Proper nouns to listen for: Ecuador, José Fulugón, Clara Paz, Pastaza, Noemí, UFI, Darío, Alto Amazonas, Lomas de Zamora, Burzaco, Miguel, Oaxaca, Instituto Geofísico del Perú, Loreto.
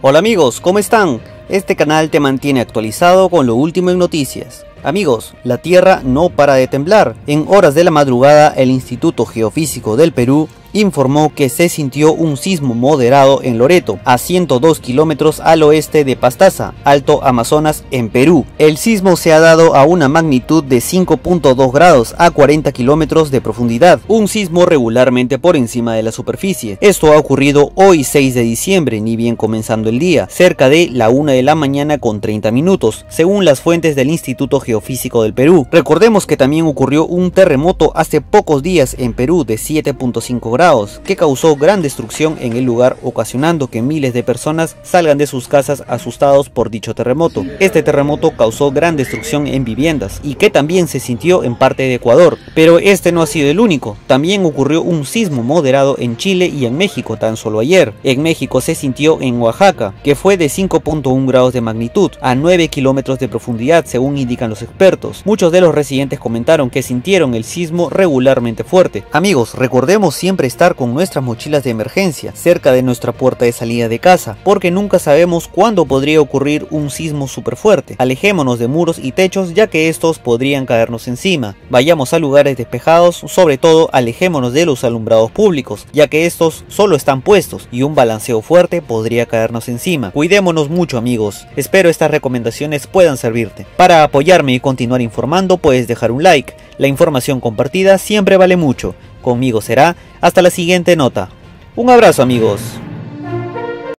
Hola amigos, ¿cómo están? Este canal te mantiene actualizado con lo último en noticias. Amigos, la Tierra no para de temblar. En horas de la madrugada, el Instituto Geofísico del Perú informó que se sintió un sismo moderado en Loreto, a 102 kilómetros al oeste de Pastaza, Alto Amazonas, en Perú. El sismo se ha dado a una magnitud de 5.2 grados a 40 kilómetros de profundidad, un sismo regularmente por encima de la superficie. Esto ha ocurrido hoy 6 de diciembre, ni bien comenzando el día, cerca de la 1 de la mañana con 30 minutos, según las fuentes del Instituto Geofísico del Perú. Recordemos que también ocurrió un terremoto hace pocos días en Perú de 7.5 grados, que causó gran destrucción en el lugar, ocasionando que miles de personas salgan de sus casas asustados por dicho terremoto. Este terremoto causó gran destrucción en viviendas y que también se sintió en parte de Ecuador. Pero este no ha sido el único, también ocurrió un sismo moderado en Chile y en México tan solo ayer. En México se sintió en Oaxaca, que fue de 5.1 grados de magnitud a 9 kilómetros de profundidad según indican los expertos. Muchos de los residentes comentaron que sintieron el sismo regularmente fuerte. Amigos, recordemos siempre estar con nuestras mochilas de emergencia cerca de nuestra puerta de salida de casa, porque nunca sabemos cuándo podría ocurrir un sismo súper fuerte. Alejémonos de muros y techos, ya que estos podrían caernos encima. Vayamos a lugares despejados, sobre todo alejémonos de los alumbrados públicos, ya que estos solo están puestos y un balanceo fuerte podría caernos encima. Cuidémonos mucho amigos, espero estas recomendaciones puedan servirte. Para apoyarme y continuar informando puedes dejar un like, la información compartida siempre vale mucho. Conmigo será hasta la siguiente nota. Un abrazo amigos.